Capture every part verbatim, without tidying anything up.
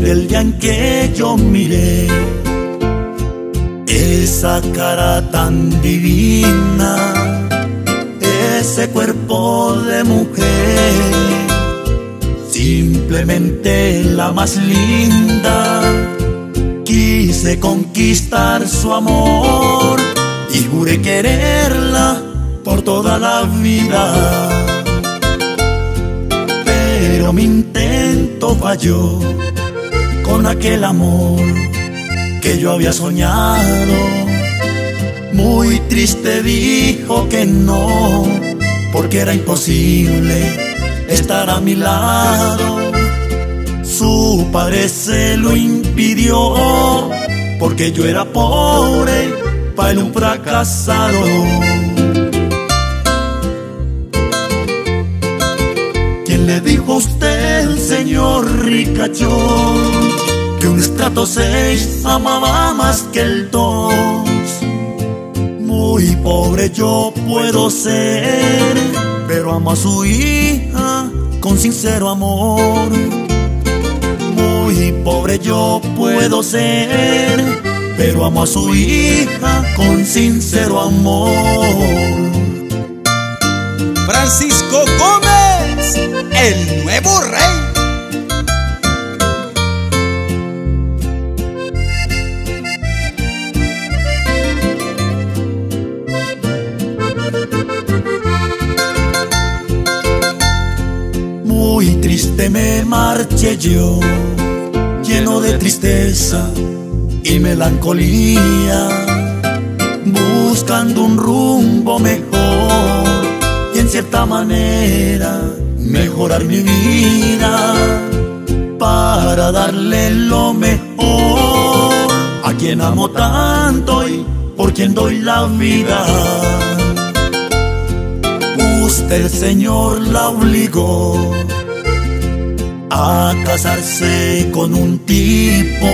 del día en que yo miré esa cara tan divina, ese cuerpo de mujer, simplemente la más linda. Quise conquistar su amor y juré quererla por toda la vida. Pero mi intento falló con aquel amor que yo había soñado. Muy triste dijo que no, porque era imposible estar a mi lado. Su padre se lo impidió, porque yo era pobre, pa' él un fracasado. Le dijo usted, señor ricachón, que un estrato seis amaba más que el dos. Muy pobre yo puedo ser, pero amo a su hija con sincero amor. Muy pobre yo puedo ser, pero amo a su hija con sincero amor. Francisco Gómez, el nuevo rey. Muy triste me marché yo, lleno de tristeza y melancolía, buscando un rumbo mejor y en cierta manera mejorar mi vida, para darle lo mejor a quien amo tanto y por quien doy la vida. Usted, Señor, la obligó a casarse con un tipo,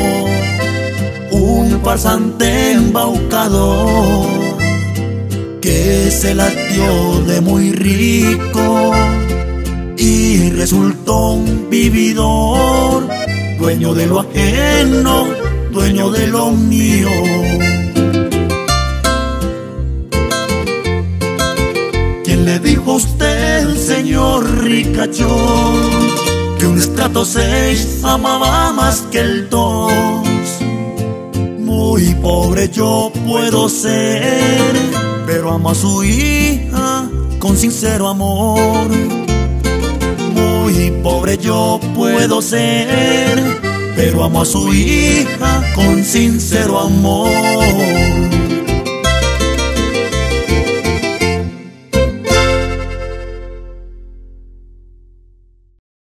un farsante embaucador, que se la dio de muy rico y resultó un vividor, dueño de lo ajeno, dueño de lo mío. ¿Quién le dijo a usted, señor ricachón, que un estrato seis amaba más que el dos? Muy pobre yo puedo ser, pero amo a su hija con sincero amor. Muy pobre yo puedo ser, pero amo a su hija con sincero amor.